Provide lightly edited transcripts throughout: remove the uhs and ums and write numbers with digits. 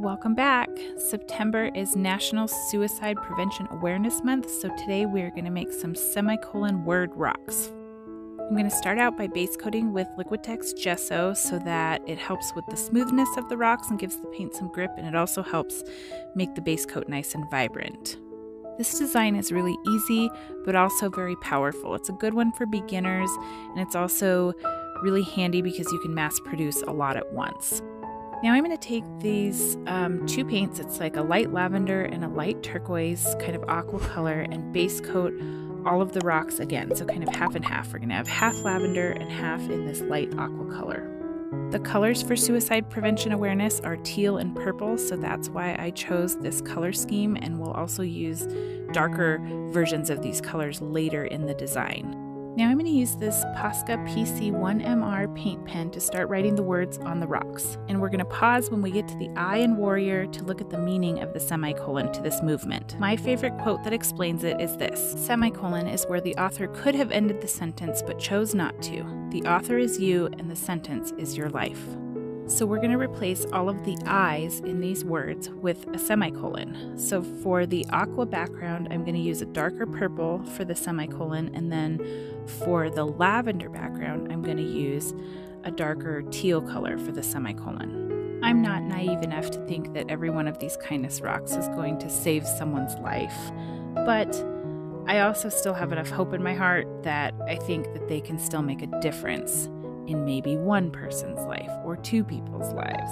Welcome back. September is National Suicide Prevention Awareness Month, so today we're going to make some semicolon word rocks. I'm going to start out by base coating with Liquitex Gesso so that it helps with the smoothness of the rocks and gives the paint some grip, and it also helps make the base coat nice and vibrant. This design is really easy, but also very powerful. It's a good one for beginners, and it's also really handy because you can mass produce a lot at once. Now I'm going to take these two paints. It's like a light lavender and a light turquoise, kind of aqua color, and base coat all of the rocks again. So kind of half and half. We're going to have half lavender and half in this light aqua color. The colors for suicide prevention awareness are teal and purple, so that's why I chose this color scheme, and we'll also use darker versions of these colors later in the design. Now I'm going to use this Posca PC-1MR paint pen to start writing the words on the rocks. And we're going to pause when we get to the I in warrior to look at the meaning of the semicolon to this movement. My favorite quote that explains it is this: "Semicolon is where the author could have ended the sentence but chose not to. The author is you and the sentence is your life." So we're going to replace all of the I's in these words with a semicolon. So for the aqua background, I'm going to use a darker purple for the semicolon, and then for the lavender background, I'm going to use a darker teal color for the semicolon. I'm not naive enough to think that every one of these kindness rocks is going to save someone's life, but I also still have enough hope in my heart that I think that they can still make a difference in maybe one person's life or two people's lives.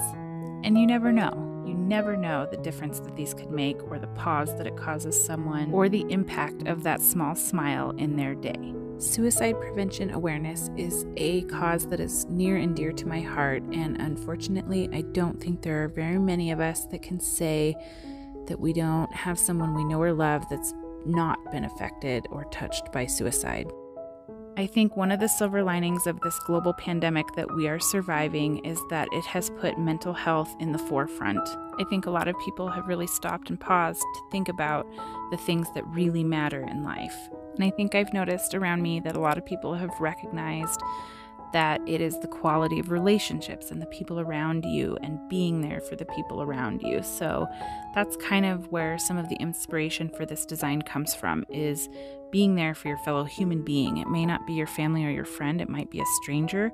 And you never know the difference that these could make, or the pause that it causes someone, or the impact of that small smile in their day. Suicide prevention awareness is a cause that is near and dear to my heart, and unfortunately, I don't think there are very many of us that can say that we don't have someone we know or love that's not been affected or touched by suicide. I think one of the silver linings of this global pandemic that we are surviving is that it has put mental health in the forefront. I think a lot of people have really stopped and paused to think about the things that really matter in life. And I think I've noticed around me that a lot of people have recognized that it is the quality of relationships and the people around you and being there for the people around you. So that's kind of where some of the inspiration for this design comes from, is being there for your fellow human being. It may not be your family or your friend, it might be a stranger,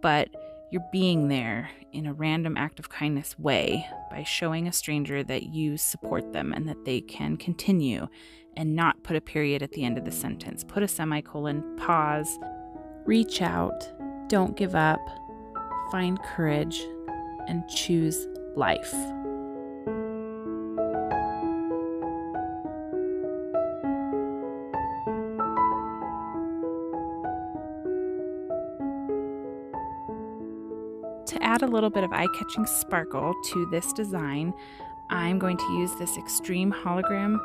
but you're being there in a random act of kindness way by showing a stranger that you support them and that they can continue, and not put a period at the end of the sentence. Put a semicolon, pause, reach out, don't give up, find courage, and choose life. To add a little bit of eye-catching sparkle to this design, I'm going to use this Extreme Hologram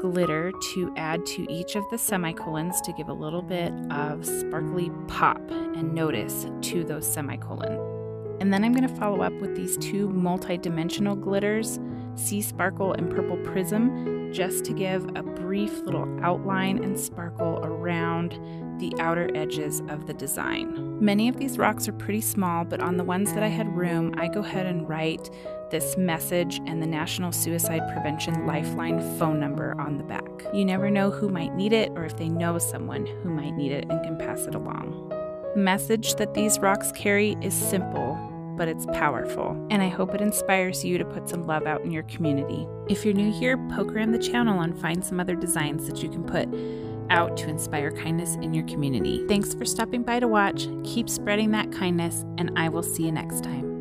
glitter to add to each of the semicolons to give a little bit of sparkly pop and notice to those semicolons. And then I'm going to follow up with these two multi-dimensional glitters, Sea Sparkle and Purple Prism, just to give a brief little outline and sparkle around the outer edges of the design. Many of these rocks are pretty small, but on the ones that I had room, I go ahead and write this message and the National Suicide Prevention Lifeline phone number on the back. You never know who might need it, or if they know someone who might need it and can pass it along. The message that these rocks carry is simple, but it's powerful, and I hope it inspires you to put some love out in your community. If you're new here, poke around the channel and find some other designs that you can put out to inspire kindness in your community. Thanks for stopping by to watch. Keep spreading that kindness, and I will see you next time.